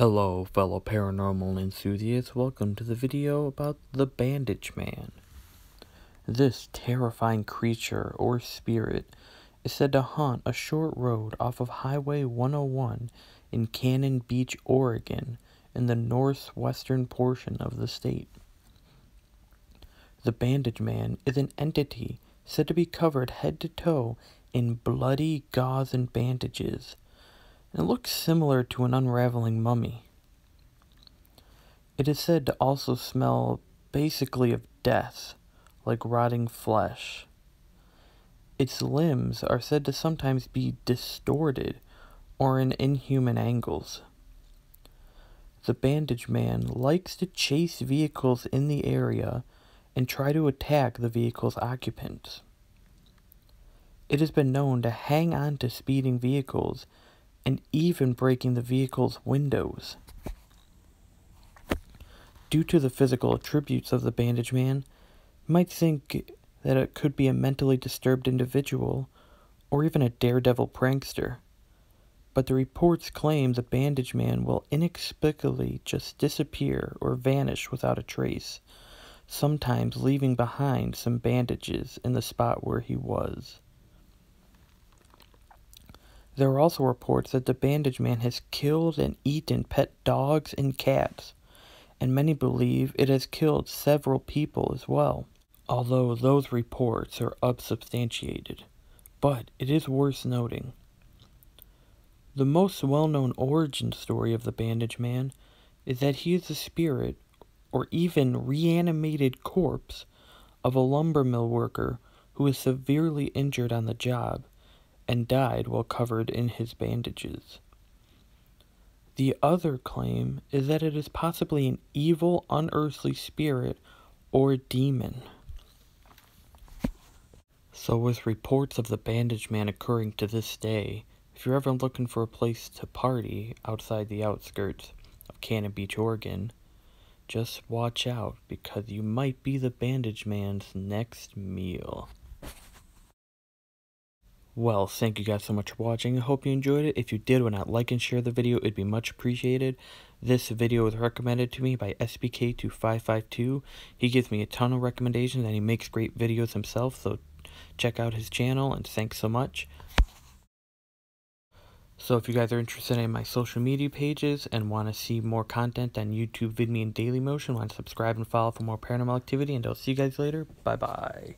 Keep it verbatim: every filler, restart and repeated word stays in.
Hello fellow paranormal enthusiasts, welcome to the video about the Bandage Man. This terrifying creature or spirit is said to haunt a short road off of Highway one oh one in Cannon Beach, Oregon, in the northwestern portion of the state. The Bandage Man is an entity said to be covered head to toe in bloody gauze and bandages. It looks similar to an unraveling mummy. It is said to also smell basically of death, like rotting flesh. Its limbs are said to sometimes be distorted or in inhuman angles. The Bandage Man likes to chase vehicles in the area and try to attack the vehicle's occupants. It has been known to hang on to speeding vehicles and even breaking the vehicle's windows. Due to the physical attributes of the Bandage Man, you might think that it could be a mentally disturbed individual or even a daredevil prankster, but the reports claim the Bandage Man will inexplicably just disappear or vanish without a trace, sometimes leaving behind some bandages in the spot where he was. There are also reports that the Bandage Man has killed and eaten pet dogs and cats, and many believe it has killed several people as well, although those reports are unsubstantiated. But it is worth noting. The most well-known origin story of the Bandage Man is that he is the spirit, or even reanimated corpse, of a lumber mill worker who was severely injured on the job and died while covered in his bandages. The other claim is that it is possibly an evil, unearthly spirit or demon. So with reports of the Bandage Man occurring to this day, if you're ever looking for a place to party outside the outskirts of Cannon Beach, Oregon, just watch out, because you might be the Bandage Man's next meal. Well, thank you guys so much for watching. I hope you enjoyed it. If you did, why not like and share the video? It'd be much appreciated. This video was recommended to me by S B K two five five two. He gives me a ton of recommendations and he makes great videos himself, so check out his channel and thanks so much. So if you guys are interested in my social media pages and want to see more content on YouTube, Vidme, and Dailymotion, why not subscribe and follow for more paranormal activity, and I'll see you guys later. Bye-bye.